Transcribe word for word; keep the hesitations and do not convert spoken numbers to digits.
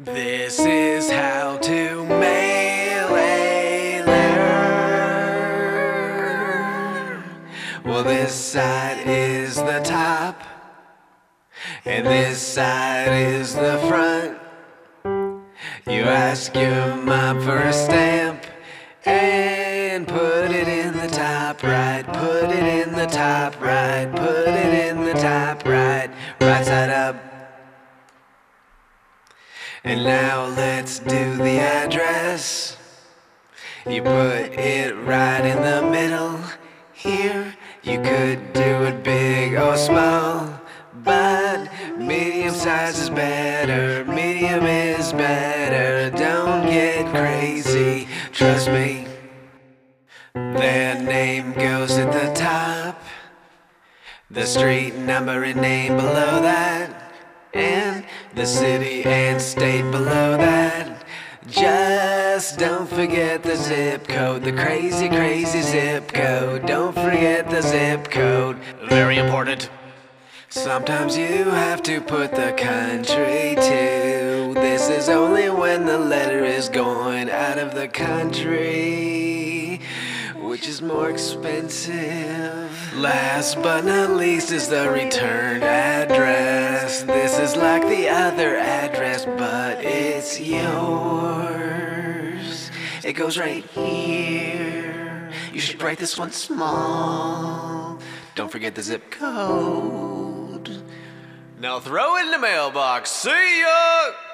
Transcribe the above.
This is how to mail a letter. Well, this side is the top, and this side is the front. You ask your mom for a stamp and put it in the top right. Put it in the top right. Put it in the top right. Right side up. And now let's do the address. You put it right in the middle here. You could do it big or small, but medium size is better. Medium is better. Don't get crazy, trust me. Their name goes at the top, the street number and name below that, and the city and state below that. Just don't forget the zip code, the crazy, crazy zip code. Don't forget the zip code, very important. Sometimes you have to put the country too. This is only when the letter is going out of the country, which is more expensive. Last but not least is the return address. This is like the other address, but it's yours. It goes right here. You should write this one small. Don't forget the zip code. Now throw it in the mailbox. See ya!